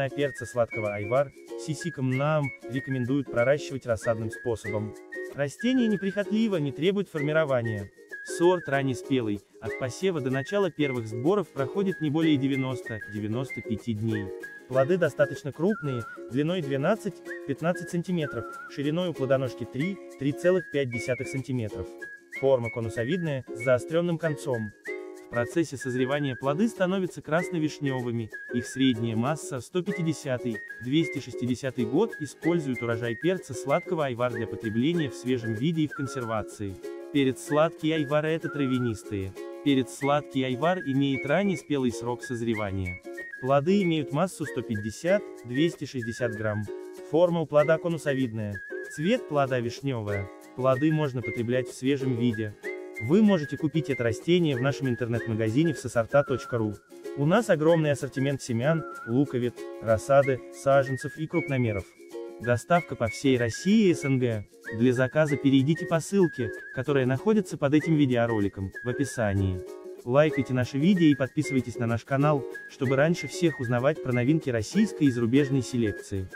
семена перца сладкого айвар, Capsicum annuum, рекомендуют проращивать рассадным способом. Растение неприхотливо, не требует формирования. Сорт раннеспелый, от посева до начала первых сборов проходит не более 90-95 дней. Плоды достаточно крупные, длиной 12-15 см, шириной у плодоножки 3-3,5 см. Форма конусовидная, с заостренным концом. В процессе созревания плоды становятся красно-вишневыми, их средняя масса 150-260 год. Используют урожай перца сладкого айвар для потребления в свежем виде и в консервации. Перец сладкий айвар — это травянистые. Перец сладкий айвар имеет раннеспелый срок созревания. Плоды имеют массу 150-260 грамм. Форма у плода конусовидная. Цвет плода вишневая. Плоды можно потреблять в свежем виде. Вы можете купить это растение в нашем интернет-магазине vsesorta.ru. У нас огромный ассортимент семян, луковиц, рассады, саженцев и крупномеров. Доставка по всей России и СНГ. Для заказа перейдите по ссылке, которая находится под этим видеороликом, в описании. Лайкайте наши видео и подписывайтесь на наш канал, чтобы раньше всех узнавать про новинки российской и зарубежной селекции.